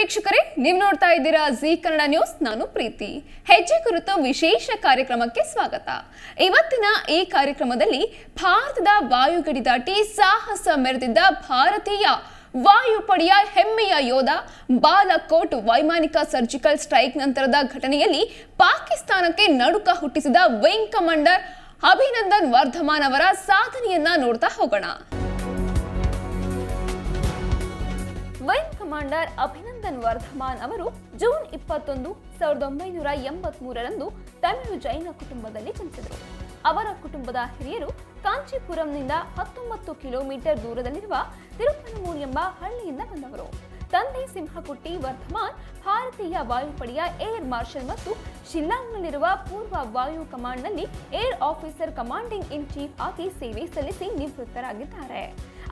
ವೀಕ್ಷಕರೇ ನೀವು ನೋಡ್ತಾ ಇದ್ದೀರಾ ಜಿ ಕನ್ನಡ ನ್ಯೂಸ್ ನಾನು ಪ್ರೀತಿ ಹೆಜ್ಜೆ ಕುರಿತ ವಿಶೇಷ ಕಾರ್ಯಕ್ರಮಕ್ಕೆ ಸ್ವಾಗತ ಇವತ್ತಿನ ಈ ಕಾರ್ಯಕ್ರಮದಲ್ಲಿ ಭಾರತದ ವಾಯು ಗಡಿ ದಾಟಿ ಸಾಹಸ ಮೆರೆದಿದ್ದ ಭಾರತೀಯ ವಾಯುಪಡೆಯ ಹೆಮ್ಮೆಯ ಯೋಧ ಬಾಲಕೋಟ್ ವೈಮಾನಿಕ ಸರ್ಜಿಕಲ್ ಸ್ಟ್ರೈಕ್ ನಂತರದ ಘಟನೆಯಲ್ಲಿ ಪಾಕಿಸ್ತಾನಕ್ಕೆ ನಡುಕ ಹುಟ್ಟಿಸಿದ ವಿಂಗ್ ಕಮಾಂಡರ್ ಅಭಿನಂದನ್ ವರ್ಧಮಾನ್ ಅವರ ಸಾಧನೆಯನ್ನ ನೋಡ್ತಾ ಹೋಗೋಣ ವೈಂಗ್ ಕಮಾಂಡರ್ ಅಭಿನಂದನ್ ವರ್ಧಮಾನ್ ಅವರು ಜೂನ್ 21 1983 ರಂದು ತಮಿಳು ಜೈನ ಕುಟುಂಬದಲ್ಲಿ ಜನಿಸಿದರು. ಅವರ ಕುಟುಂಬದ ಹಿರಿಯರು ಕಾಂಚೀಪುರಂನಿಂದ 19 ಕಿಲೋಮೀಟರ್ ದೂರದಲ್ಲಿರುವ ತಿರುಪನಮೂರು ಎಂಬ ಹಳ್ಳಿಯಿಂದ ಬಂದವರು. ತಂದೆ ಸಿಂಹಕುಟ್ಟಿ ವರ್ಧಮಾನ್ ಭಾರತೀಯ ವಾಯುಪಡೆಯ ಏರ್ ಮಾರ್ಷಲ್ ಮತ್ತು ಶಿಲ್ಲಾಂಗ್ನಲ್ಲಿರುವ ಪೂರ್ವ ವಾಯು ಕಮಾಂಡ್ನಲ್ಲಿ air officer commanding in chief ಆಗಿ ಸೇವೆ ಸಲ್ಲಿಸಿ ನಿವೃತ್ತರಾಗಿದ್ದಾರೆ.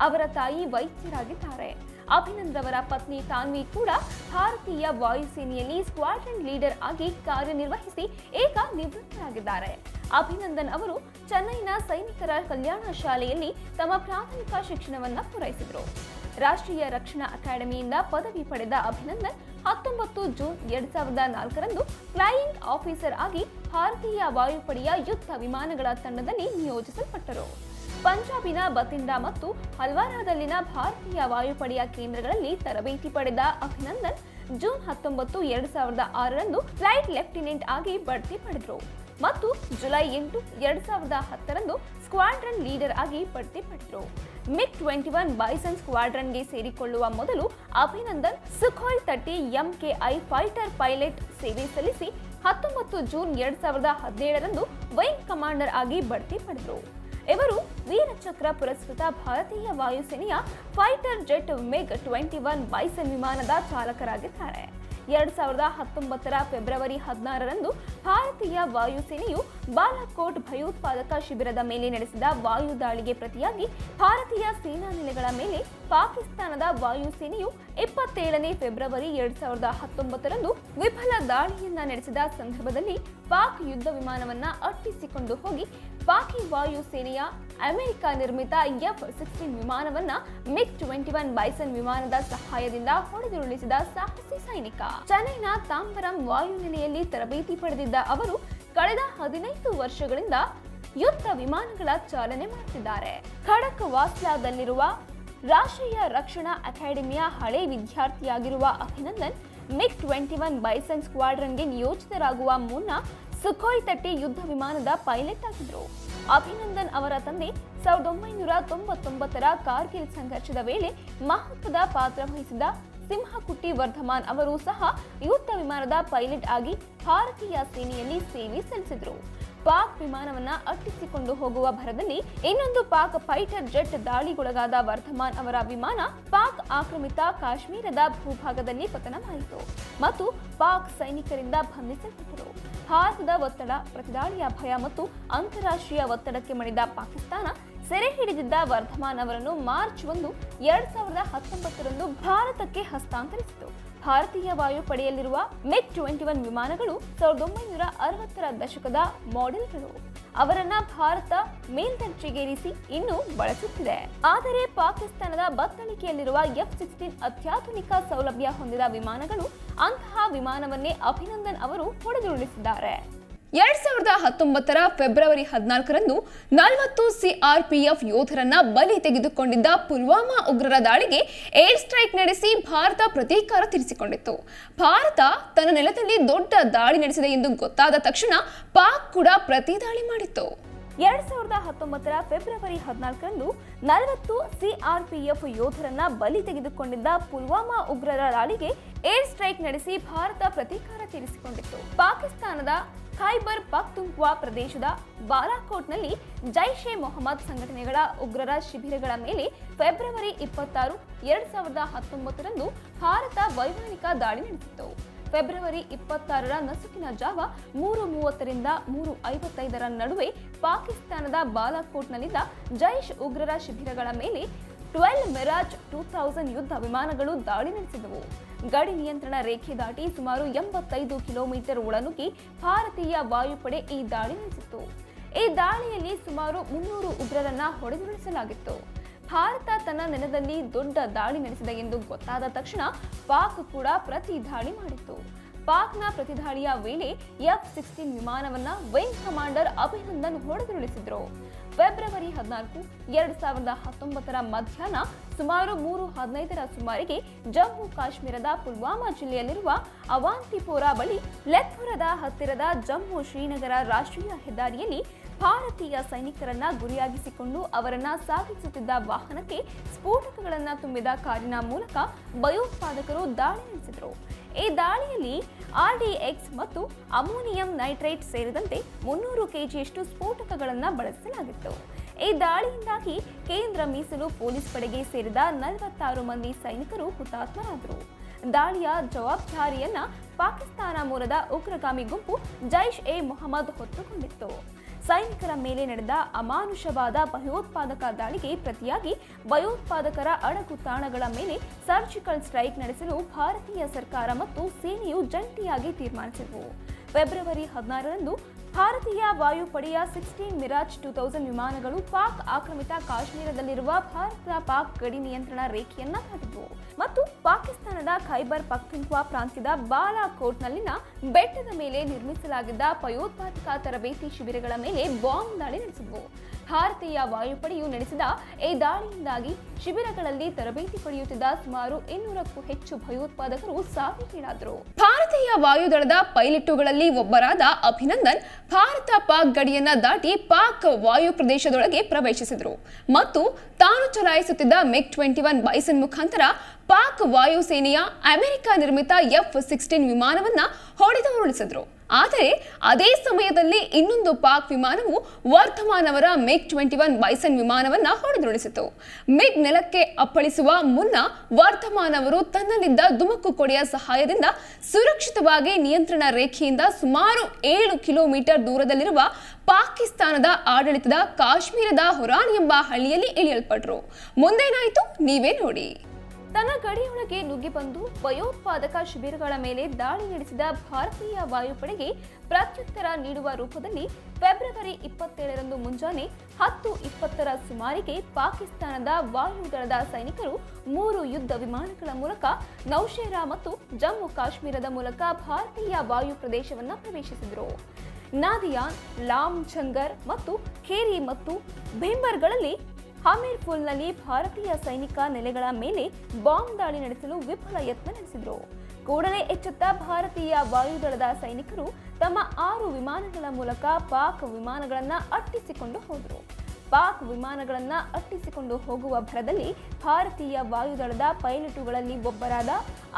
ಅವರ ತಾಯಿ ವೈದ್ಯರಾಗಿದ್ದಾರೆ. ಅಭಿನಂದನ್ ಅವರ ಪತ್ನಿ ತಾನ್ವಿ ಕೂಡ ಭಾರತೀಯ ವಾಯುಸೇನೆಯಲ್ಲಿ ಸ್ಕ್ವಾಡ್ರನ್ ಲೀಡರ್ ಆಗಿ ಕಾರ್ಯನಿರ್ವಹಿಸಿ ಏಕ ನಿವೃತ್ತರಾಗಿದ್ದಾರೆ. ಅಭಿನಂದನ್ ಅವರು ಚೆನ್ನೈನ ಸೈನಿಕರ ಕಲ್ಯಾಣ ಶಾಲೆಯಲ್ಲಿ ತಮ್ಮ ಪ್ರಾಥಮಿಕ ಶಿಕ್ಷಣವನ್ನು ಪೂರೈಸಿದರು. ರಾಷ್ಟ್ರೀಯ ರಕ್ಷಣಾ ಅಕಾಡೆಮಿಯಿಂದ ಪದವಿ ಪಡೆದ ಅಭಿನಂದನ್ 19 ಜೂನ್ 2004 ರಂದು ಫ್ಲೈಯಿಂಗ್ ಆಫೀಸರ್ ಆಗಿ ಭಾರತೀಯ ವಾಯುಪಡೆಯ ಯುದ್ಧ ವಿಮಾನಗಳ ತಂಡದಲ್ಲಿ ನಿಯೋಜಿಸಲ್ಪಟ್ಟರು. ಪಂಜಾಬಿನ ಬತಿಂಡಾ ಮತ್ತು ಹಲ್ವಾರಾದಲ್ಲಿನ ಭಾರತೀಯ ವಾಯುಪಡೆಯ ಕೇಂದ್ರಗಳಲ್ಲಿ ತರಬೇತಿ ಪಡೆದ ಅಭಿನಂದನ್ ಜೂನ್ 19, 2006 ರಂದು ಫ್ಲೈಟ್ ಲೆಫ್ಟಿನೆಂಟ್ ಆಗಿ ಬಡ್ತಿ ಪಡೆದರು ಮತ್ತು ಜುಲೈ 8, 2010 ರಂದು ಸ್ಕ್ವಾಡ್ರನ್ ಲೀಡರ್ ಆಗಿ ಬಡ್ತಿ ಪಡೆದರು. MiG-21 ಬೈಸನ್ ಸ್ಕ್ವಾಡ್ರನ್ಗೆ ಸೇರಿಕೊಳ್ಳುವ ಮೊದಲು Abhinandan Sukhoi 30 MKI fighter pilot ಸೇವೆ ಸಲ್ಲಿಸಿ 19 ಜೂನ್ 2017 ರಂದು ವೈಂಗ್ ಕಮಾಂಡರ್ ಆಗಿ ಬಡ್ತಿ ಪಡೆದರು. ಇವರು ವೀರ ಚಕ್ರ ಪುರಸ್ಕೃತ ಭಾರತೀಯ ವಾಯುಸೇನೆಯ ಫೈಟರ್ ಜೆಟ್ MiG-21 ಬೈಸನ್ ವಿಮಾನದ ಚಾಲಕರಾಗಿದ್ದಾರೆ. 2019 ಫೆಬ್ರವರಿ 16 ರಂದು ಭಾರತೀಯ ವಾಯುಸೇನೆಯು ಬಾಲಾಕೋಟ್ ಭಯೋತ್ಪಾದಕ ಶಿಬಿರದ ಮೇಲೆ ನಡೆಸಿದ ವಾಯು ದಾಳಿಗೆ ಪ್ರತಿಯಾಗಿ ಭಾರತೀಯ ಸೇನಾ ನೆಲೆಗಳ ಮೇಲೆ ಪಾಕಿಸ್ತಾನದ ವಾಯುಸೇನೆಯು 27 ಫೆಬ್ರವರಿ 2019 ರಂದು ವಿಫಲ ದಾಳಿಯನ್ನ ನಡೆಸಿದ ಸಂದರ್ಭದಲ್ಲಿ ಪಾಕ್ ಯುದ್ಧ ವಿಮಾನವನ್ನ ಅಟ್ಟಿಸಿಕೊಂಡು ಹೋಗಿ ಪಾಕಿ ವಾಯುಸೇನೆಯ ಅಮೆರಿಕ ನಿರ್ಮಿತ F-16 ವಿಮಾನವನ್ನ MiG-21 ಬೈಸನ್ ವಿಮಾನದ ಸಹಾಯದಿಂದ ಹೊಡೆದುರುಳಿಸಿದ ಸಾಹಸಿ ಸೈನಿಕ. ಚೆನ್ನೈನ ತಾಂಬರಂ ವಾಯುನೆಲೆಯಲ್ಲಿ ತರಬೇತಿ ಪಡೆದಿದ್ದ ಅವರು ಕಳೆದ 15 ವರ್ಷಗಳಿಂದ ಯುದ್ಧ ವಿಮಾನಗಳ ಚಾಲನೆ ಮಾಡುತ್ತಿದ್ದಾರೆ. ಖಡಕ್ ವಾಸ್ಲಾದಲ್ಲಿರುವ ರಾಷ್ಟ್ರೀಯ ರಕ್ಷಣಾ ಅಕಾಡೆಮಿಯ ಹಳೆ ವಿದ್ಯಾರ್ಥಿಯಾಗಿರುವ ಅಭಿನಂದನ್ MiG-21 ಬೈಸನ್ ಸ್ಕ್ವಾಡ್ರನ್ಗೆ ನಿಯೋಜಿತರಾಗುವ ಮುನ್ನ ಸುಖೋಯ್ 30 ಯುದ್ಧ ವಿಮಾನದ ಪೈಲಟ್ ಆಗಿದ್ದರು. ಅಭಿನಂದನ್ ಅವರ ತಂದೆ 1999ರ ಕಾರ್ಗಿಲ್ ಸಂಘರ್ಷದ ವೇಳೆ ಮಹತ್ವದ ಪಾತ್ರ ವಹಿಸಿದ ಸಿಂಹಕುಟ್ಟಿ ವರ್ಧಮಾನ್ ಅವರು ಸಹ ಯುದ್ಧ ವಿಮಾನದ ಪೈಲಟ್ ಆಗಿ ಭಾರತೀಯ ಸೇನೆಯಲ್ಲಿ ಸೇವೆ ಸಲ್ಲಿಸಿದರು. ಪಾಕ್ ವಿಮಾನವನ್ನ ಅಟ್ಟಿಸಿಕೊಂಡು ಹೋಗುವ ಭರದಲ್ಲಿ ಇನ್ನೊಂದು ಪಾಕ್ ಫೈಟರ್ ಜೆಟ್ ದಾಳಿಗೊಳಗಾದ ವರ್ಧಮಾನ್ ಅವರ ವಿಮಾನ ಪಾಕ್ ಆಕ್ರಮಿತ ಕಾಶ್ಮೀರದ ಭೂಭಾಗದಲ್ಲಿ ಪತನವಾಯಿತು ಮತ್ತು ಪಾಕ್ ಸೈನಿಕರಿಂದ ಬಂಧಿಸಲ್ಪಟ್ಟರು. ಭಾರತದ ಒತ್ತಡ, ಪ್ರತಿದಾಳಿಯ ಭಯ ಮತ್ತು ಅಂತಾರಾಷ್ಟ್ರೀಯ ಒತ್ತಡಕ್ಕೆ ಮಣಿದ ಪಾಕಿಸ್ತಾನ ಸೆರೆ ಹಿಡಿದಿದ್ದ ವರ್ಧಮಾನ್ ಅವರನ್ನು ಮಾರ್ಚ್ 1, 2019 ರಂದು ಭಾರತಕ್ಕೆ ಹಸ್ತಾಂತರಿಸಿತು. ಭಾರತೀಯ ವಾಯುಪಡೆಯಲ್ಲಿರುವ MiG-21 ವಿಮಾನಗಳು 1960ರ ದಶಕದ ಮಾಡೆಲ್ಗಳು. ಅವರನ್ನ ಭಾರತ ಮೇಲ್ದರ್ಜೆಗೇರಿಸಿ ಇನ್ನೂ ಬಳಸುತ್ತಿದೆ. ಆದರೆ ಪಾಕಿಸ್ತಾನದ ಬತ್ತಳಿಕೆಯಲ್ಲಿರುವ F-16 ಅತ್ಯಾಧುನಿಕ ಸೌಲಭ್ಯ ಹೊಂದಿದ ವಿಮಾನಗಳು. ಅಂತಹ ವಿಮಾನವನ್ನೇ ಅಭಿನಂದನ್ ಅವರು ಹೊಡೆದುರುಳಿಸಿದ್ದಾರೆ. 2019 ಫೆಬ್ರವರಿ 14 ರಂದು 40 CRPF ಯೋಧರನ್ನ ಬಲಿ ತೆಗೆದುಕೊಂಡಿದ್ದ ಪುಲ್ವಾಮಾ ಉಗ್ರರ ದಾಳಿಗೆ ಏರ್ ಸ್ಟ್ರೈಕ್ ನಡೆಸಿ ಭಾರತ ಪ್ರತೀಕಾರ ತೀರಿಸಿಕೊಂಡಿತ್ತು. ಭಾರತ ತನ್ನ ನೆಲದಲ್ಲಿ ದೊಡ್ಡ ದಾಳಿ ನಡೆಸಿದೆ ಎಂದು ಗೊತ್ತಾದ ತಕ್ಷಣ ಪಾಕ್ ಕೂಡ ಪ್ರತಿದಾಳಿ ಮಾಡಿತ್ತು. 2019 ಫೆಬ್ರವರಿ 14 ರಂದು 40 CRPF ಯೋಧರನ್ನ ಬಲಿ ತೆಗೆದುಕೊಂಡಿದ್ದ ಪುಲ್ವಾಮಾ ಉಗ್ರರ ದಾಳಿಗೆ ಏರ್ ಸ್ಟ್ರೈಕ್ ನಡೆಸಿ ಭಾರತ ಪ್ರತೀಕಾರ ತೀರಿಸಿಕೊಂಡಿತ್ತು. ಪಾಕಿಸ್ತಾನದ ಖೈಬರ್ ಪಖ್ತೂನ್ಖ್ವಾ ಪ್ರದೇಶದ ಬಾಲಾಕೋಟ್ನಲ್ಲಿ ಜೈಷ್-ಇ-ಮೊಹಮ್ಮದ್ ಸಂಘಟನೆಗಳ ಉಗ್ರರ ಶಿಬಿರಗಳ ಮೇಲೆ ಫೆಬ್ರವರಿ 26, 2019 ರಂದು ಭಾರತ ವೈಮಾನಿಕ ದಾಳಿ ನಡೆಸಿತ್ತು. ಫೆಬ್ರವರಿ 26ರ ನಸುಕಿನ ಜಾವ 3:30 ರಿಂದ 3:55ರ ನಡುವೆ ಪಾಕಿಸ್ತಾನದ ಬಾಲಾಕೋಟ್ನಲ್ಲಿದ್ದ ಜೈಷ್ ಉಗ್ರರ ಶಿಬಿರಗಳ ಮೇಲೆ 12 ಮಿರಾಜ್ 2000 ಯುದ್ಧ ವಿಮಾನಗಳು ದಾಳಿ ನಡೆಸಿದವು. ಗಡಿ ನಿಯಂತ್ರಣ ರೇಖೆ ದಾಟಿ ಸುಮಾರು 85 ಕಿಲೋಮೀಟರ್ ಒಳನುಗ್ಗಿ ಭಾರತೀಯ ವಾಯುಪಡೆ ಈ ದಾಳಿ ನಡೆಸಿತ್ತು. ಈ ದಾಳಿಯಲ್ಲಿ ಸುಮಾರು 300 ಉಗ್ರರನ್ನ ಹೊಡೆದುರುಳಿಸಲಾಗಿತ್ತು. ಭಾರತ ತನ್ನ ನೆಲದಲ್ಲಿ ದೊಡ್ಡ ದಾಳಿ ನಡೆಸಿದೆ ಎಂದು ಗೊತ್ತಾದ ತಕ್ಷಣ ಪಾಕ್ ಕೂಡ ಪ್ರತಿದಾಳಿ ಮಾಡಿತ್ತು. ಪಾಕ್ನ ಪ್ರತಿದಾಳಿಯ ವೇಳೆ F-16 ವಿಮಾನವನ್ನು ವಿಂಗ್ ಕಮಾಂಡರ್ ಅಭಿನಂದನ್ ಹೊಡೆದುರುಳಿಸಿದರು. ಫೆಬ್ರವರಿ 14, 2019 ಮಧ್ಯಾಹ್ನ ಸುಮಾರು 3:15 ಸುಮಾರಿಗೆ ಜಮ್ಮು ಕಾಶ್ಮೀರದ ಪುಲ್ವಾಮಾ ಜಿಲ್ಲೆಯಲ್ಲಿರುವ ಅವಾಂತಿಪೋರಾ ಬಳಿ ಲೆಥ್ಪುರದ ಹತ್ತಿರದ ಜಮ್ಮು ಶ್ರೀನಗರ ರಾಷ್ಟ್ರೀಯ ಹೆದ್ದಾರಿಯಲ್ಲಿ ಭಾರತೀಯ ಸೈನಿಕರನ್ನ ಗುರಿಯಾಗಿಸಿಕೊಂಡು ಅವರನ್ನ ಸಾಗಿಸುತ್ತಿದ್ದ ವಾಹನಕ್ಕೆ ಸ್ಫೋಟಕಗಳನ್ನು ತುಂಬಿದ ಕಾರಿನ ಮೂಲಕ ಭಯೋತ್ಪಾದಕರು ದಾಳಿ ನಡೆಸಿದರು. ಈ ದಾಳಿಯಲ್ಲಿ RDX ಮತ್ತು ಅಮೋನಿಯಂ ನೈಟ್ರೇಟ್ ಸೇರಿದಂತೆ 300 kg ಸ್ಫೋಟಕಗಳನ್ನು ಬಳಸಲಾಗಿತ್ತು. ಈ ದಾಳಿಯಿಂದಾಗಿ ಕೇಂದ್ರ ಮೀಸಲು ಪೊಲೀಸ್ ಪಡೆಗೆ ಸೇರಿದ 46 ಮಂದಿ ಸೈನಿಕರು ಹುತಾತ್ಮರಾದರು. ದಾಳಿಯ ಜವಾಬ್ದಾರಿಯನ್ನ ಪಾಕಿಸ್ತಾನ ಮೂಲದ ಉಗ್ರಗಾಮಿ ಗುಂಪು ಜೈಷ್-ಎ-ಮೊಹಮ್ಮದ್ ಹೊತ್ತುಕೊಂಡಿತ್ತು. ಸೈನಿಕರ ಮೇಲೆ ನಡೆದ ಅಮಾನುಷವಾದ ಭಯೋತ್ಪಾದಕ ದಾಳಿಗೆ ಪ್ರತಿಯಾಗಿ ಭಯೋತ್ಪಾದಕರ ಅಡಗು ತಾಣಗಳ ಮೇಲೆ ಸರ್ಜಿಕಲ್ ಸ್ಟ್ರೈಕ್ ನಡೆಸಲು ಭಾರತೀಯ ಸರ್ಕಾರ ಮತ್ತು ಸೇನೆಯು ಜಂಟಿಯಾಗಿ ತೀರ್ಮಾನಿಸಿದವು. ಫೆಬ್ರವರಿ 16ರಂದು ಭಾರತೀಯ ವಾಯುಪಡೆಯ 16 ಮಿರಾಜ್ 2000 ವಿಮಾನಗಳು ಪಾಕ್ ಆಕ್ರಮಿತ ಕಾಶ್ಮೀರದಲ್ಲಿರುವ ಭಾರತ ಪಾಕ್ ಗಡಿ ನಿಯಂತ್ರಣ ರೇಖೆಯನ್ನ ದಾಟಿದವು ಮತ್ತು ಪಾಕಿಸ್ತಾನದ ಖೈಬರ್ ಪಖ್ತೂನ್ಖ್ವಾ ಪ್ರಾಂತ್ಯದ ಬಾಲಾಕೋಟ್ನಲ್ಲಿನ ಬೆಟ್ಟದ ಮೇಲೆ ನಿರ್ಮಿಸಲಾಗಿದ್ದ ಭಯೋತ್ಪಾದಕ ತರಬೇತಿ ಶಿಬಿರಗಳ ಮೇಲೆ ಬಾಂಬ್ ದಾಳಿ ನಡೆಸಿದವು. ಭಾರತೀಯ ವಾಯುಪಡೆಯು ನಡೆಸಿದ ಈ ದಾಳಿಯಿಂದಾಗಿ ಶಿಬಿರಗಳಲ್ಲಿ ತರಬೇತಿ ಪಡೆಯುತ್ತಿದ್ದ ಸುಮಾರು 200ಕ್ಕೂ ಹೆಚ್ಚು ಭಯೋತ್ಪಾದಕರು ಸಾವಿಗೀಡಾದರು. ಭಾರತೀಯ ವಾಯುದಳದ ಪೈಲಟ್ಟುಗಳಲ್ಲಿ ಒಬ್ಬರಾದ ಅಭಿನಂದನ್ ಭಾರತ ಪಾಕ್ ಗಡಿಯನ್ನ ದಾಟಿ ಪಾಕ್ ವಾಯು ಪ್ರದೇಶದೊಳಗೆ ಪ್ರವೇಶಿಸಿದರು ಮತ್ತು ತಾನು ಚಲಾಯಿಸುತ್ತಿದ್ದ MiG-21 ಬೈಸನ್ ಮುಖಾಂತರ ಪಾಕ್ ವಾಯುಸೇನೆಯ ಅಮೆರಿಕ ನಿರ್ಮಿತ F-16 ವಿಮಾನವನ್ನ ಹೊಡೆದುರುಳಿಸಿದರು. ಆದರೆ ಅದೇ ಸಮಯದಲ್ಲಿ ಇನ್ನೊಂದು ಪಾಕ್ ವಿಮಾನವು ವರ್ಧಮಾನ್ ಅವರ MiG-21 ಬೈಸನ್ ವಿಮಾನವನ್ನ ಹೊಡೆದುರುಳಿಸಿತು. ಮಿಗ್ ನೆಲಕ್ಕೆ ಅಪ್ಪಳಿಸುವ ಮುನ್ನ ವರ್ಧಮಾನ್ ಅವರು ತನ್ನಲ್ಲಿದ್ದ ಧುಮುಕು ಕೊಡೆಯ ಸಹಾಯದಿಂದ ಸುರಕ್ಷಿತವಾಗಿ ನಿಯಂತ್ರಣ ರೇಖೆಯಿಂದ ಸುಮಾರು 7 ಕಿಲೋಮೀಟರ್ ದೂರದಲ್ಲಿರುವ ಪಾಕಿಸ್ತಾನದ ಆಡಳಿತದ ಕಾಶ್ಮೀರದ ಹೊರಾನ್ ಎಂಬ ಹಳ್ಳಿಯಲ್ಲಿ ಇಳಿಯಲ್ಪಟ್ಟರು. ಮುಂದೇನಾಯಿತು ನೀವೇ ನೋಡಿ. ತನ್ನ ಗಡಿಯೊಳಗೆ ನುಗ್ಗಿ ಬಂದು ಭಯೋತ್ಪಾದಕ ಶಿಬಿರಗಳ ಮೇಲೆ ದಾಳಿ ನಡೆಸಿದ ಭಾರತೀಯ ವಾಯುಪಡೆಗೆ ಪ್ರತ್ಯುತ್ತರ ನೀಡುವ ರೂಪದಲ್ಲಿ ಫೆಬ್ರವರಿ 27ರಂದು ಮುಂಜಾನೆ 10:20 ಸುಮಾರಿಗೆ ಪಾಕಿಸ್ತಾನದ ವಾಯುದಳದ ಸೈನಿಕರು 3 ಯುದ್ಧ ವಿಮಾನಗಳ ಮೂಲಕ ನೌಶೇರಾ ಮತ್ತು ಜಮ್ಮು ಕಾಶ್ಮೀರದ ಮೂಲಕ ಭಾರತೀಯ ವಾಯು ಪ್ರದೇಶವನ್ನು ಪ್ರವೇಶಿಸಿದರು. ನಾದಿಯಾನ್, ಲಾಮ್ ಛಂಗರ್ ಮತ್ತು ಖೇರಿ ಮತ್ತು ಭೀಂಬರ್ಗಳಲ್ಲಿ ಹಮೀರ್ಪುರ್ನಲ್ಲಿ ಭಾರತೀಯ ಸೈನಿಕ ನೆಲೆಗಳ ಮೇಲೆ ಬಾಂಬ್ ದಾಳಿ ನಡೆಸಲು ವಿಫಲ ಯತ್ನ ನಡೆಸಿದರು. ಕೂಡಲೇ ಎಚ್ಚೆತ್ತ ಭಾರತೀಯ ವಾಯುದಳದ ಸೈನಿಕರು ತಮ್ಮ 6 ವಿಮಾನಗಳ ಮೂಲಕ ಪಾಕ್ ವಿಮಾನಗಳನ್ನು ಅಟ್ಟಿಸಿಕೊಂಡು ಹೋದರು. ಪಾಕ್ ವಿಮಾನಗಳನ್ನು ಅಟ್ಟಿಸಿಕೊಂಡು ಹೋಗುವ ಭರದಲ್ಲಿ ಭಾರತೀಯ ವಾಯುದಳದ ಪೈಲಟುಗಳಲ್ಲಿ ಒಬ್ಬರಾದ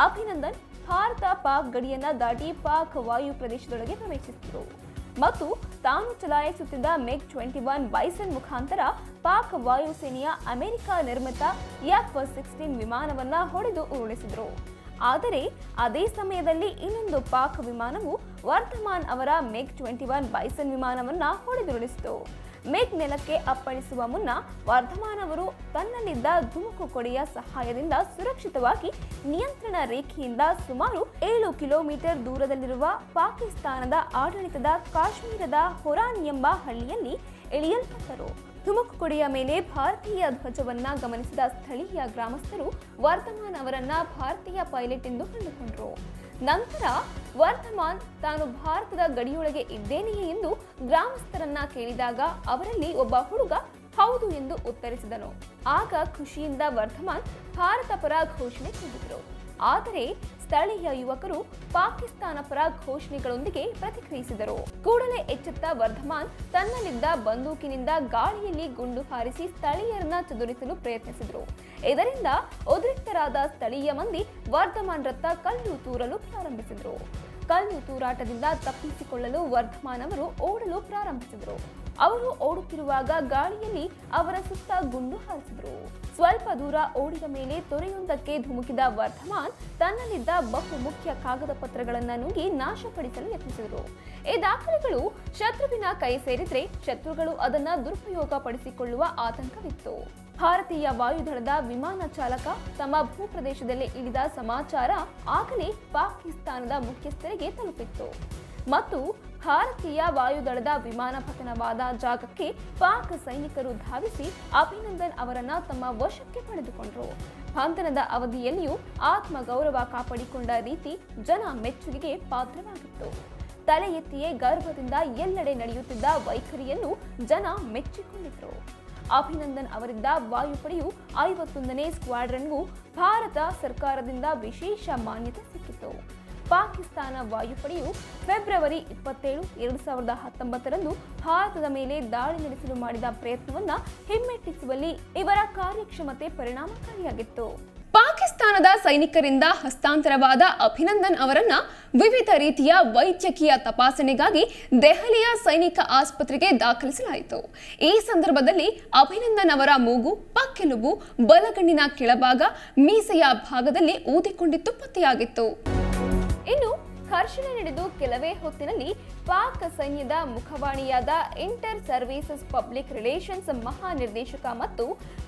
ಅಭಿನಂದನ್ ಭಾರತ ಪಾಕ್ ಗಡಿಯನ್ನು ದಾಟಿ ಪಾಕ್ ವಾಯು ಪ್ರದೇಶದೊಳಗೆ ಪ್ರವೇಶಿಸಿದರು ಮತ್ತು ತಾನು ಚಲಾಯಿಸುತ್ತಿದ್ದ MiG-21 ಬೈಸನ್ ಮುಖಾಂತರ ಪಾಕ್ ವಾಯುಸೇನೆಯ ಅಮೆರಿಕ ನಿರ್ಮಿತ F-16 ವಿಮಾನವನ್ನು ಹೊಡೆದು ಉರುಳಿಸಿದರು. ಆದರೆ ಅದೇ ಸಮಯದಲ್ಲಿ ಇನ್ನೊಂದು ಪಾಕ್ ವಿಮಾನವು ವರ್ಧಮಾನ್ ಅವರ MiG-21 ಬೈಸನ್ ವಿಮಾನವನ್ನು ಹೊಡೆದುರುಳಿಸಿತು. ಮಿಗ್ ನೆಲಕ್ಕೆ ಅಪ್ಪಳಿಸುವ ಮುನ್ನ ವರ್ಧಮಾನ್ ಅವರು ತನ್ನಲ್ಲಿದ್ದ ಧುಮುಕು ಕೊಡೆಯ ಸಹಾಯದಿಂದ ಸುರಕ್ಷಿತವಾಗಿ ನಿಯಂತ್ರಣ ರೇಖೆಯಿಂದ ಸುಮಾರು 7 ಕಿಲೋಮೀಟರ್ ದೂರದಲ್ಲಿರುವ ಪಾಕಿಸ್ತಾನದ ಆಡಳಿತದ ಕಾಶ್ಮೀರದ ಹೊರಾನ್ ಎಂಬ ಹಳ್ಳಿಯಲ್ಲಿ ಇಳಿಯಲ್ಪಟ್ಟರು. ಧುಮುಕು ಕೊಡೆಯ ಮೇಲೆ ಭಾರತೀಯ ಧ್ವಜವನ್ನ ಗಮನಿಸಿದ ಸ್ಥಳೀಯ ಗ್ರಾಮಸ್ಥರು ವರ್ಧಮಾನ್ ಅವರನ್ನ ಭಾರತೀಯ ಪೈಲಟ್ ಎಂದು ಕಂಡುಕೊಂಡರು. ನಂತರ ವರ್ಧಮಾನ್ ತಾನು ಭಾರತದ ಗಡಿಯೊಳಗೆ ಇದ್ದೇನೆಯೇ ಎಂದು ಗ್ರಾಮಸ್ಥರನ್ನ ಕೇಳಿದಾಗ ಅವರಲ್ಲಿ ಒಬ್ಬ ಹುಡುಗ ಹೌದು ಎಂದು ಉತ್ತರಿಸಿದನು. ಆಗ ಖುಷಿಯಿಂದ ವರ್ಧಮಾನ್ ಭಾರತ ಪರ ಘೋಷಣೆ ಕೂಗಿದರು. ಆದರೆ ಸ್ಥಳೀಯ ಯುವಕರು ಪಾಕಿಸ್ತಾನ ಪರ ಘೋಷಣೆಗಳೊಂದಿಗೆ ಪ್ರತಿಕ್ರಿಯಿಸಿದರು. ಕೂಡಲೇ ಎಚ್ಚೆತ್ತ ವರ್ಧಮಾನ್ ತನ್ನಲ್ಲಿದ್ದ ಬಂದೂಕಿನಿಂದ ಗಾಳಿಯಲ್ಲಿ ಗುಂಡು ಹಾರಿಸಿ ಸ್ಥಳೀಯರನ್ನ ಚದುರಿಸಲು ಪ್ರಯತ್ನಿಸಿದರು. ಇದರಿಂದ ಉದ್ರಿಕ್ತರಾದ ಸ್ಥಳೀಯ ಮಂದಿ ವರ್ಧಮಾನ್ರತ್ತ ಕಲ್ಲು ತೂರಲು ಪ್ರಾರಂಭಿಸಿದರು. ಕಲ್ಲು ತೂರಾಟದಿಂದ ತಪ್ಪಿಸಿಕೊಳ್ಳಲು ವರ್ಧಮಾನ್ ಅವರು ಓಡಲು ಪ್ರಾರಂಭಿಸಿದರು. ಅವರು ಓಡುತ್ತಿರುವಾಗ ಗಾಳಿಯಲ್ಲಿ ಅವರ ಸುತ್ತ ಗುಂಡು ಹಾರಿಸಿದರು. ಸ್ವಲ್ಪ ದೂರ ಓಡಿದ ಮೇಲೆ ತೊರೆಯೊಂದಕ್ಕೆ ಧುಮುಕಿದ ವರ್ಧಮಾನ್ ತನ್ನಲ್ಲಿದ್ದ ಬಹು ಮುಖ್ಯ ಕಾಗದ ಪತ್ರಗಳನ್ನು ನುಂಗಿ ನಾಶಪಡಿಸಲು ಯತ್ನಿಸಿದರು. ಈ ದಾಖಲೆಗಳು ಶತ್ರುವಿನ ಕೈ ಸೇರಿದ್ರೆ ಶತ್ರುಗಳು ಅದನ್ನು ದುರುಪಯೋಗ ಪಡಿಸಿಕೊಳ್ಳುವ ಆತಂಕವಿತ್ತು. ಭಾರತೀಯ ವಾಯುದಳದ ವಿಮಾನ ಚಾಲಕ ತಮ್ಮ ಭೂಪ್ರದೇಶದಲ್ಲಿ ಇಳಿದ ಸಮಾಚಾರ ಆಗಲೇ ಪಾಕಿಸ್ತಾನದ ಮುಖ್ಯಸ್ಥರಿಗೆ ತಲುಪಿತ್ತು. ಮತ್ತು ಭಾರತೀಯ ವಾಯುದಳದ ವಿಮಾನ ಪತನವಾದ ಜಾಗಕ್ಕೆ ಪಾಕ್ ಸೈನಿಕರು ಧಾವಿಸಿ ಅಭಿನಂದನ್ ಅವರನ್ನು ತಮ್ಮ ವಶಕ್ಕೆ ಪಡೆದುಕೊಂಡರು. ಬಂಧನದ ಅವಧಿಯಲ್ಲಿಯೂ ಆತ್ಮಗೌರವ ಕಾಪಾಡಿಕೊಂಡ ರೀತಿ ಜನ ಮೆಚ್ಚುಗೆಗೆ ಪಾತ್ರವಾಗಿತ್ತು. ತಲೆ ಎತ್ತಿಯೇ ಗರ್ವದಿಂದ ಎಲ್ಲೆಡೆ ನಡೆಯುತ್ತಿದ್ದ ವೈಖರಿಯನ್ನು ಜನ ಮೆಚ್ಚಿಕೊಂಡಿದ್ದರು. ಅಭಿನಂದನ್ ಅವರಿದ್ದ ವಾಯುಪಡೆಯು 51ನೇ ಸ್ಕ್ವಾಡ್ರನ್ಗೂ ಭಾರತ ಸರ್ಕಾರದಿಂದ ವಿಶೇಷ ಮಾನ್ಯತೆ ಸಿಕ್ಕಿತು. ಪಾಕಿಸ್ತಾನ ವಾಯುಪಡೆಯು ಫೆಬ್ರವರಿ 27, 2019ರಂದು ಭಾರತದ ಮೇಲೆ ದಾಳಿ ನಡೆಸಲು ಮಾಡಿದ ಪ್ರಯತ್ನವನ್ನು ಹಿಮ್ಮೆಟ್ಟಿಸುವಲ್ಲಿ ಇವರ ಕಾರ್ಯಕ್ಷಮತೆ ಪರಿಣಾಮಕಾರಿಯಾಗಿತ್ತು. ಪಾಕಿಸ್ತಾನದ ಸೈನಿಕರಿಂದ ಹಸ್ತಾಂತರವಾದ ಅಭಿನಂದನ್ ಅವರನ್ನು ವಿವಿಧ ರೀತಿಯ ವೈದ್ಯಕೀಯ ತಪಾಸಣೆಗಾಗಿ ದೆಹಲಿಯ ಸೈನಿಕ ಆಸ್ಪತ್ರೆಗೆ ದಾಖಲಿಸಲಾಯಿತು. ಈ ಸಂದರ್ಭದಲ್ಲಿ ಅಭಿನಂದನ್ ಅವರ ಮೂಗು, ಪಕ್ಕೆಲುಬು, ಬಲಗಣ್ಣಿನ ಕೆಳಭಾಗ, ಮೀಸೆಯ ಭಾಗದಲ್ಲಿ ಊದಿಕೊಂಡಿದ್ದು ಪತ್ತೆಯಾಗಿತ್ತು. ಇನ್ನು ಘರ್ಷಣೆ ನಡೆದು ಕೆಲವೇ ಹೊತ್ತಿನಲ್ಲಿ ಪಾಕ್ ಸೈನ್ಯದ ಮುಖವಾಣಿಯಾದ ಇಂಟರ್ ಸರ್ವೀಸಸ್ ಪಬ್ಲಿಕ್ ರಿಲೇಷನ್ಸ್ ಮಹಾ ನಿರ್ದೇಶಕ ಮತ್ತು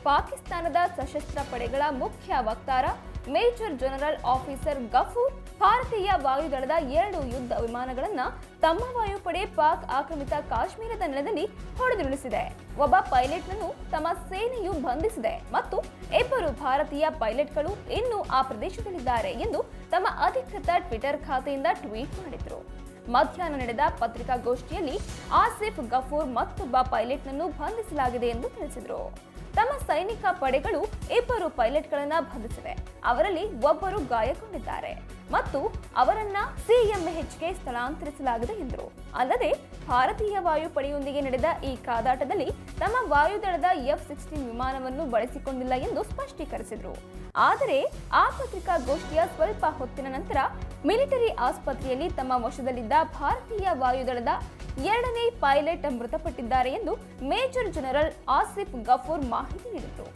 ಪಾಕಿಸ್ತಾನದ ಸಶಸ್ತ್ರ ಪಡೆಗಳ ಮುಖ್ಯ ವಕ್ತಾರ ಮೇಜರ್ ಜನರಲ್ ಆಫೀಸರ್ ಗಫೂರ್ ಭಾರತೀಯ ವಾಯುದಳದ 2 ಯುದ್ಧ ವಿಮಾನಗಳನ್ನು ತಮ್ಮ ವಾಯುಪಡೆ ಪಾಕ್ ಆಕ್ರಮಿತ ಕಾಶ್ಮೀರದ ನೆಲದಲ್ಲಿ ಹೊಡೆದುರುಳಿಸಿದೆ. ಒಬ್ಬ ಪೈಲಟ್ನನ್ನು ತಮ್ಮ ಸೇನೆಯು ಬಂಧಿಸಿದೆ ಮತ್ತು 2 ಭಾರತೀಯ ಪೈಲಟ್ಗಳು ಇನ್ನೂ ಆ ಪ್ರದೇಶದಲ್ಲಿದ್ದಾರೆ ಎಂದು ತಮ್ಮ ಅಧಿಕೃತ ಟ್ವಿಟರ್ ಖಾತೆಯಿಂದ ಟ್ವೀಟ್ ಮಾಡಿದರು. ಮಧ್ಯಾಹ್ನ ನಡೆದ ಪತ್ರಿಕಾಗೋಷ್ಠಿಯಲ್ಲಿ ಆಸಿಫ್ ಗಫೂರ್ ಮತ್ತೊಬ್ಬ ಪೈಲಟ್ನನ್ನು ಬಂಧಿಸಲಾಗಿದೆ ಎಂದು ತಿಳಿಸಿದರು. ತಮ್ಮ ಸೈನಿಕ ಪಡೆಗಳು 2 ಪೈಲಟ್ಗಳನ್ನು ಬಂಧಿಸಿವೆ, ಅವರಲ್ಲಿ ಒಬ್ಬರು ಗಾಯಗೊಂಡಿದ್ದಾರೆ ಮತ್ತು ಅವರನ್ನ ಸಿಎಂಎಚ್ಗೆ ಸ್ಥಳಾಂತರಿಸಲಾಗಿದೆ ಎಂದರು. ಅಲ್ಲದೆ ಭಾರತೀಯ ವಾಯುಪಡೆಯೊಂದಿಗೆ ನಡೆದ ಈ ಕಾದಾಟದಲ್ಲಿ ತಮ್ಮ ವಾಯುದಳದ F-16 ವಿಮಾನವನ್ನು ಬಳಸಿಕೊಂಡಿಲ್ಲ ಎಂದು ಸ್ಪಷ್ಟೀಕರಿಸಿದರು. ಆದರೆ ಆ ಪತ್ರಿಕಾಗೋಷ್ಠಿಯ ಸ್ವಲ್ಪ ಹೊತ್ತಿನ ನಂತರ ಮಿಲಿಟರಿ ಆಸ್ಪತ್ರೆಯಲ್ಲಿ ತಮ್ಮ ವಶದಲ್ಲಿದ್ದ ಭಾರತೀಯ ವಾಯುದಳದ 2ನೇ ಪೈಲಟ್ ಮೃತಪಟ್ಟಿದ್ದಾರೆ ಎಂದು ಮೇಜರ್ ಜನರಲ್ ಆಸಿಫ್ ಗಫೂರ್ ಮಾಹಿತಿ ನೀಡಿದರು.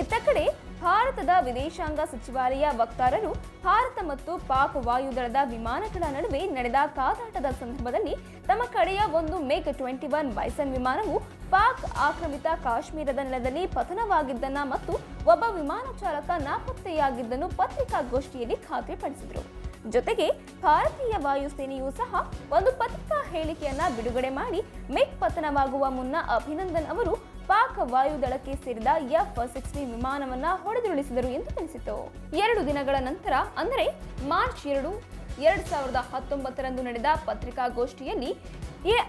ಇತ್ತ ಕಡೆ ಭಾರತದ ವಿದೇಶಾಂಗ ಸಚಿವಾಲಯ ವಕ್ತಾರರು ಭಾರತ ಮತ್ತು ಪಾಕ್ ವಾಯುದಳದ ವಿಮಾನಗಳ ನಡುವೆ ನಡೆದ ಕಾದಾಟದ ಸಂದರ್ಭದಲ್ಲಿ ತಮ್ಮ ಕಡೆಯ ಒಂದು MiG-21 ಬೈಸನ್ ವಿಮಾನವು ಪಾಕ್ ಆಕ್ರಮಿತ ಕಾಶ್ಮೀರದ ನೆಲದಲ್ಲಿ ಪತನವಾಗಿದ್ದನ್ನು ಮತ್ತು ಒಬ್ಬ ವಿಮಾನ ಚಾಲಕ ನಾಪತ್ತೆಯಾಗಿದ್ದನ್ನು ಪತ್ರಿಕಾಗೋಷ್ಠಿಯಲ್ಲಿ ಖಾತ್ರಿಪಡಿಸಿದರು. ಜೊತೆಗೆ ಭಾರತೀಯ ವಾಯುಸೇನೆಯೂ ಸಹ ಒಂದು ಪತ್ರಿಕಾ ಹೇಳಿಕೆಯನ್ನ ಬಿಡುಗಡೆ ಮಾಡಿ ಮೆಕ್ ಪತನವಾಗುವ ಮುನ್ನ ಅಭಿನಂದನ್ ಅವರು ಪಾಕ್ ವಾಯುದಳಕ್ಕೆ ಸೇರಿದ F-16 ವಿಮಾನವನ್ನ ಹೊಡೆದುರುಳಿಸಿದರು ಎಂದು ತಿಳಿಸಿತು. 2 ದಿನಗಳ ನಂತರ ಅಂದರೆ ಮಾರ್ಚ್ 2, 2019ರಂದು ನಡೆದ ಪತ್ರಿಕಾಗೋಷ್ಠಿಯಲ್ಲಿ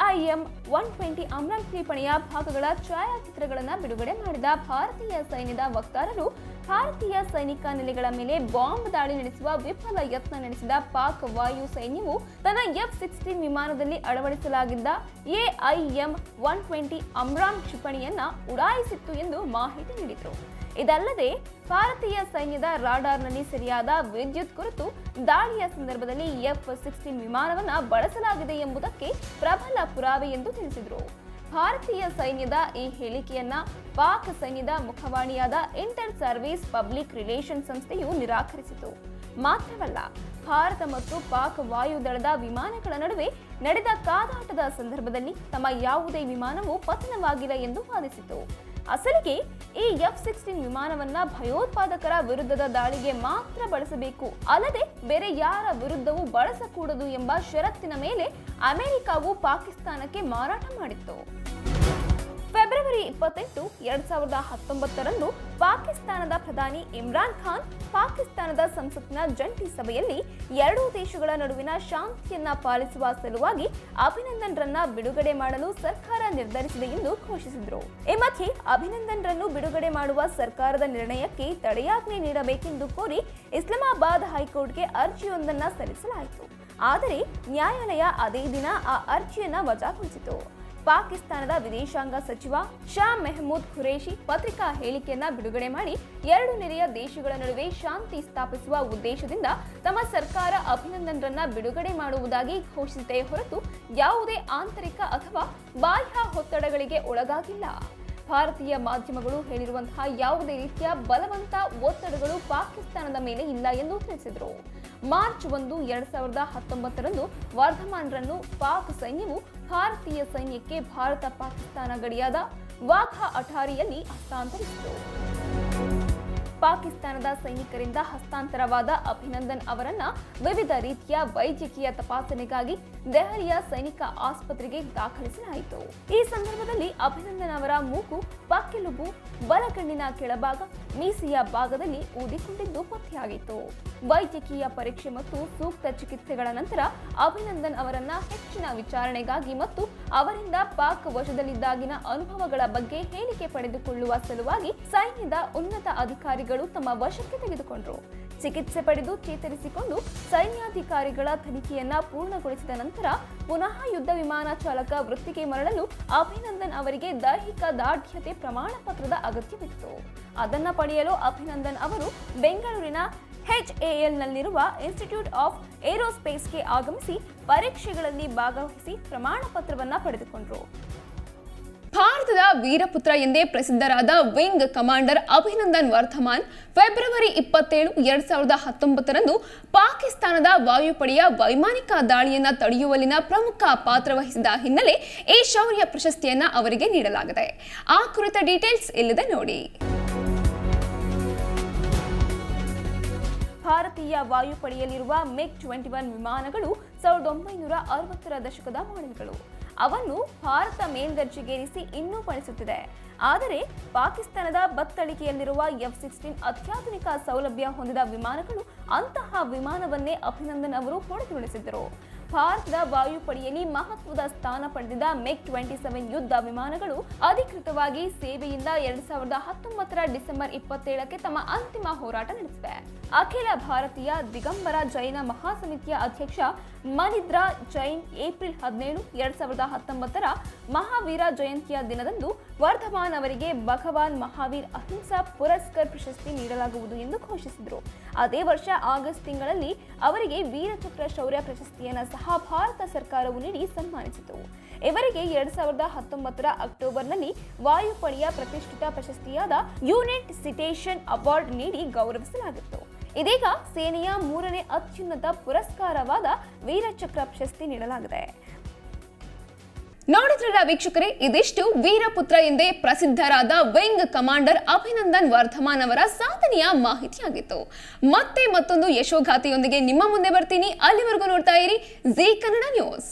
AIM-120 ಅಮ್ರಾನ್ ಕ್ಷಿಪಣಿಯ ಭಾಗಗಳ ಛಾಯಾಚಿತ್ರಗಳನ್ನು ಬಿಡುಗಡೆ ಮಾಡಿದ ಭಾರತೀಯ ಸೈನ್ಯದ ವಕ್ತಾರರು ಭಾರತೀಯ ಸೈನಿಕ ನೆಲೆಗಳ ಮೇಲೆ ಬಾಂಬ್ ದಾಳಿ ನಡೆಸುವ ವಿಫಲ ಯತ್ನ ನಡೆಸಿದ ಪಾಕ್ ವಾಯು ಸೈನ್ಯವು ತನ್ನ F-16 ವಿಮಾನದಲ್ಲಿ ಅಳವಡಿಸಲಾಗಿದ್ದ AIM-120 ಅಮ್ರಾನ್ ಕ್ಷಿಪಣಿಯನ್ನು ಉಡಾಯಿಸಿತ್ತು ಎಂದು ಮಾಹಿತಿ ನೀಡಿದರು. ಇದಲ್ಲದೆ ಭಾರತೀಯ ಸೈನ್ಯದ ರಾಡಾರ್ನಲ್ಲಿ ಸೆರೆಯಾದ ವಿದ್ಯುತ್ ಕುರಿತು ದಾಳಿಯ ಸಂದರ್ಭದಲ್ಲಿ F-16 ವಿಮಾನವನ್ನು ಬಳಸಲಾಗಿದೆ ಎಂಬುದಕ್ಕೆ ಪ್ರಬಲ ಪುರಾವೆ ಎಂದು ತಿಳಿಸಿದರು. ಭಾರತೀಯ ಸೈನ್ಯದ ಈ ಹೇಳಿಕೆಯನ್ನ ಪಾಕ್ ಸೈನ್ಯದ ಮುಖವಾಣಿಯಾದ ಇಂಟರ್ ಸರ್ವಿಸ್ ಪಬ್ಲಿಕ್ ರಿಲೇಷನ್ ಸಂಸ್ಥೆಯು ನಿರಾಕರಿಸಿತು. ಮಾತ್ರವಲ್ಲ, ಭಾರತ ಮತ್ತು ಪಾಕ್ ವಾಯುದಳದ ವಿಮಾನಗಳ ನಡುವೆ ನಡೆದ ಕಾದಾಟದ ಸಂದರ್ಭದಲ್ಲಿ ತಮ್ಮ ಯಾವುದೇ ವಿಮಾನವೂ ಪತನವಾಗಿಲ್ಲ ಎಂದು ವಾದಿಸಿತು. ಅಸಲಿಗೆ ಈ F-16 ವಿಮಾನವನ್ನ ಭಯೋತ್ಪಾದಕರ ವಿರುದ್ಧದ ದಾಳಿಗೆ ಮಾತ್ರ ಬಳಸಬೇಕು, ಅಲ್ಲದೆ ಬೇರೆ ಯಾರ ವಿರುದ್ಧವೂ ಬಳಸಕೂಡದು ಎಂಬ ಷರತ್ತಿನ ಮೇಲೆ ಅಮೆರಿಕವು ಪಾಕಿಸ್ತಾನಕ್ಕೆ ಮಾರಾಟ ಮಾಡಿತ್ತು. ಫೆಬ್ರವರಿ 28, 2019ರಂದು ಪಾಕಿಸ್ತಾನದ ಪ್ರಧಾನಿ ಇಮ್ರಾನ್ ಖಾನ್ ಪಾಕಿಸ್ತಾನದ ಸಂಸತ್ತಿನ ಜಂಟಿ ಸಭೆಯಲ್ಲಿ 2 ದೇಶಗಳ ನಡುವಿನ ಶಾಂತಿಯನ್ನ ಪಾಲಿಸುವ ಸಲುವಾಗಿ ಅಭಿನಂದನ್ರನ್ನ ಬಿಡುಗಡೆ ಮಾಡಲು ಸರ್ಕಾರ ನಿರ್ಧರಿಸಿದೆ ಎಂದು ಘೋಷಿಸಿದರು. ಈ ಮಧ್ಯೆ ಅಭಿನಂದನ್ರನ್ನು ಬಿಡುಗಡೆ ಮಾಡುವ ಸರ್ಕಾರದ ನಿರ್ಣಯಕ್ಕೆ ತಡೆಯಾಜ್ಞೆ ನೀಡಬೇಕೆಂದು ಕೋರಿ ಇಸ್ಲಾಮಾಬಾದ್ ಹೈಕೋರ್ಟ್ಗೆ ಅರ್ಜಿಯೊಂದನ್ನು ಸಲ್ಲಿಸಲಾಯಿತು. ಆದರೆ ನ್ಯಾಯಾಲಯ ಅದೇ ದಿನ ಆ ಅರ್ಜಿಯನ್ನು ವಜಾಗೊಳಿಸಿತು. ಪಾಕಿಸ್ತಾನದ ವಿದೇಶಾಂಗ ಸಚಿವ ಶಾ ಮೆಹಮೂದ್ ಖುರೇಷಿ ಪತ್ರಿಕಾ ಹೇಳಿಕೆಯನ್ನ ಬಿಡುಗಡೆ ಮಾಡಿ 2 ನೆರೆಯ ದೇಶಗಳ ನಡುವೆ ಶಾಂತಿ ಸ್ಥಾಪಿಸುವ ಉದ್ದೇಶದಿಂದ ತಮ್ಮ ಸರ್ಕಾರ ಅಭಿನಂದನ್ರನ್ನ ಬಿಡುಗಡೆ ಮಾಡುವುದಾಗಿ ಘೋಷಿಸಿದೆ ಹೊರತು ಯಾವುದೇ ಆಂತರಿಕ ಅಥವಾ ಬಾಹ್ಯ ಒತ್ತಡಗಳಿಗೆ ಒಳಗಾಗಿಲ್ಲ. ಭಾರತೀಯ ಮಾಧ್ಯಮಗಳು ಹೇಳಿರುವಂತಹ ಯಾವುದೇ ರೀತಿಯ ಬಲವಂತ ಒತ್ತಡಗಳು ಪಾಕಿಸ್ತಾನದ ಮೇಲೆ ಇಲ್ಲ ಎಂದು ತಿಳಿಸಿದರು. ಮಾರ್ಚ್ 1, 2019ರಂದು ವರ್ಧಮಾನ್ರನ್ನು ಪಾಕ್ ಸೈನ್ಯವು ಭಾರತೀಯ ಸೈನ್ಯಕ್ಕೆ ಭಾರತ ಪಾಕಿಸ್ತಾನ ಗಡಿಯಾದ ವಾಘಾ ಅಠಾರಿಯಲ್ಲಿ ಹಸ್ತಾಂತರಿಸಿತು. ಪಾಕಿಸ್ತಾನದ ಸೈನಿಕರಿಂದ ಹಸ್ತಾಂತರವಾದ ಅಭಿನಂದನ್ ಅವರನ್ನು ವಿವಿಧ ರೀತಿಯ ವೈದ್ಯಕೀಯ ತಪಾಸಣೆಗಾಗಿ ದೆಹಲಿಯ ಸೈನಿಕ ಆಸ್ಪತ್ರೆಗೆ ದಾಖಲಿಸಲಾಯಿತು. ಈ ಸಂದರ್ಭದಲ್ಲಿ ಅಭಿನಂದನ್ ಅವರ ಮೂಗು, ಪಕ್ಕೆಲುಬು, ಬಲಕಣ್ಣಿನ ಕೆಳಭಾಗ, ಮೀಸೆಯ ಭಾಗದಲ್ಲಿ ಊದಿಕೊಂಡಿದ್ದು ಪತ್ತೆಯಾಗಿತ್ತು. ವೈದ್ಯಕೀಯ ಪರೀಕ್ಷೆ ಮತ್ತು ಸೂಕ್ತ ಚಿಕಿತ್ಸೆಗಳ ನಂತರ ಅಭಿನಂದನ್ ಅವರನ್ನ ಹೆಚ್ಚಿನ ವಿಚಾರಣೆಗಾಗಿ ಮತ್ತು ಅವರಿಂದ ಪಾಕ್ ವಶದಲ್ಲಿದ್ದಾಗಿನ ಅನುಭವಗಳ ಬಗ್ಗೆ ಹೇಳಿಕೆ ಪಡೆದುಕೊಳ್ಳುವ ಸಲುವಾಗಿ ಸೈನ್ಯದ ಉನ್ನತ ಅಧಿಕಾರಿಗಳು ತಮ್ಮ ವಶಕ್ಕೆ ತೆಗೆದುಕೊಂಡರು. ಚಿಕಿತ್ಸೆ ಪಡೆದು ಚೇತರಿಸಿಕೊಂಡು ಸೈನ್ಯಾಧಿಕಾರಿಗಳ ತನಿಖೆಯನ್ನ ಪೂರ್ಣಗೊಳಿಸಿದ ನಂತರ ಪುನಃ ಯುದ್ಧ ವಿಮಾನ ಚಾಲಕ ವೃತ್ತಿಗೆ ಮರಳಲು ಅಭಿನಂದನ್ ಅವರಿಗೆ ದೈಹಿಕ ದಾರ್ಢ್ಯತೆ ಪ್ರಮಾಣ ಪತ್ರದ ಅಗತ್ಯವಿತ್ತು. ಅದನ್ನ ಪಡೆಯಲು ಅಭಿನಂದನ್ ಅವರು ಬೆಂಗಳೂರಿನ HALನಲ್ಲಿರುವ ಇನ್ಸ್ಟಿಟ್ಯೂಟ್ ಆಫ್ ಏರೋಸ್ಪೇಸ್ಗೆ ಆಗಮಿಸಿ ಪರೀಕ್ಷೆಗಳಲ್ಲಿ ಭಾಗವಹಿಸಿ ಪ್ರಮಾಣ ಪತ್ರವನ್ನು ಪಡೆದುಕೊಂಡರು. ಭಾರತದ ವೀರಪುತ್ರ ಎಂದೇ ಪ್ರಸಿದ್ಧರಾದ wing commander Abhinandan Varthaman February 27, 2019ರಂದು ಪಾಕಿಸ್ತಾನದ ವಾಯುಪಡೆಯ ವೈಮಾನಿಕ ದಾಳಿಯನ್ನ ತಡೆಯುವಲ್ಲಿನ ಪ್ರಮುಖ ಪಾತ್ರ ವಹಿಸಿದ ಹಿನ್ನೆಲೆ ಈ ಶೌರ್ಯ ಪ್ರಶಸ್ತಿಯನ್ನ ಅವರಿಗೆ ನೀಡಲಾಗಿದೆ. ಆ ಕುರಿತ ಡೀಟೇಲ್ಸ್ ಇಲ್ಲಿದೆ ನೋಡಿ. ಭಾರತೀಯ ವಾಯುಪಡೆಯಲ್ಲಿರುವ MiG-21 ವಿಮಾನಗಳು 1960ರ ದಶಕದ ಮಾಡೆಲ್ಗಳು. ಅವನ್ನು ಭಾರತ ಮೇಲ್ದರ್ಜೆಗೇರಿಸಿ ಇನ್ನೂ ಬಳಸುತ್ತಿದೆ. ಆದರೆ ಪಾಕಿಸ್ತಾನದ ಬತ್ತಳಿಕೆಯಲ್ಲಿರುವ F-16 ಅತ್ಯಾಧುನಿಕ ಸೌಲಭ್ಯ ಹೊಂದಿದ ವಿಮಾನಗಳು. ಅಂತಹ ವಿಮಾನವನ್ನೇ ಅಭಿನಂದನ್ ಅವರು ಹೊಡೆದುರುಳಿಸಿದ್ದರು. ಭಾರತದ ವಾಯುಪಡೆಯಲ್ಲಿ ಮಹತ್ವದ ಸ್ಥಾನ ಪಡೆದಿದ್ದ MiG-27 ಯುದ್ಧ ವಿಮಾನಗಳು ಅಧಿಕೃತವಾಗಿ ಸೇವೆಯಿಂದ 2019 ಡಿಸೆಂಬರ್ 27ಕ್ಕೆ ತಮ್ಮ ಅಂತಿಮ ಹೋರಾಟ ನಡೆಸಿವೆ. ಅಖಿಲ ಭಾರತೀಯ ದಿಗಂಬರ ಜೈನ ಮಹಾಸಮಿತಿಯ ಅಧ್ಯಕ್ಷ ಮನಿದ್ರಾ ಜೈನ್ ಏಪ್ರಿಲ್ 17, 2019 ಮಹಾವೀರ ಜಯಂತಿಯ ದಿನದಂದು ವರ್ಧಮಾನ್ ಅವರಿಗೆ ಭಗವಾನ್ ಮಹಾವೀರ್ ಅಹಿಂಸಾ ಪುರಸ್ಕರ್ ಪ್ರಶಸ್ತಿ ನೀಡಲಾಗುವುದು ಎಂದು ಘೋಷಿಸಿದರು. ಅದೇ ವರ್ಷ ಆಗಸ್ಟ್ ತಿಂಗಳಲ್ಲಿ ಅವರಿಗೆ ವೀರ ಚಕ್ರ ಶೌರ್ಯ ಪ್ರಶಸ್ತಿಯನ್ನು ಸಹ ಭಾರತ ಸರ್ಕಾರವು ನೀಡಿ ಸನ್ಮಾನಿಸಿತು. ಇವರಿಗೆ 2019 ಅಕ್ಟೋಬರ್ನಲ್ಲಿ ವಾಯುಪಡೆಯ ಪ್ರತಿಷ್ಠಿತ ಪ್ರಶಸ್ತಿಯಾದ ಯೂನಿಟ್ ಸಿಟೇಷನ್ ಅವಾರ್ಡ್ ನೀಡಿ ಗೌರವಿಸಲಾಗಿತ್ತು. ಇದೀಗ ಸೇನೆಯ 3ನೇ ಅತ್ಯುನ್ನತ ಪುರಸ್ಕಾರವಾದ ವೀರ ಚಕ್ರ ಪ್ರಶಸ್ತಿ ನೀಡಲಾಗಿದೆ. ನೋಡಿದ್ರಲ್ಲ ವೀಕ್ಷಕರೇ, ಇದಿಷ್ಟು ವೀರಪುತ್ರ ಎಂದೇ ಪ್ರಸಿದ್ಧರಾದ ವಿಂಗ್ ಕಮಾಂಡರ್ ಅಭಿನಂದನ್ ವರ್ಧಮಾನ್ ಅವರ ಸಾಧನೆಯ ಮಾಹಿತಿಯಾಗಿತ್ತು. ಮತ್ತೆ ಮತ್ತೊಂದು ಯಶೋಗಾಥೆಯೊಂದಿಗೆ ನಿಮ್ಮ ಮುಂದೆ ಬರ್ತೀನಿ. ಅಲ್ಲಿವರೆಗೂ ನೋಡ್ತಾ ಇರಿ ಜೀ ಕನ್ನಡ ನ್ಯೂಸ್.